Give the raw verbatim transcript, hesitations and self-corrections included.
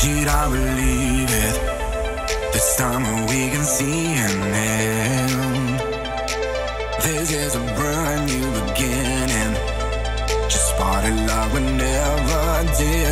sheet, I believe it. This time we can see an end. This is a brand new beginning. Just part of love we never did.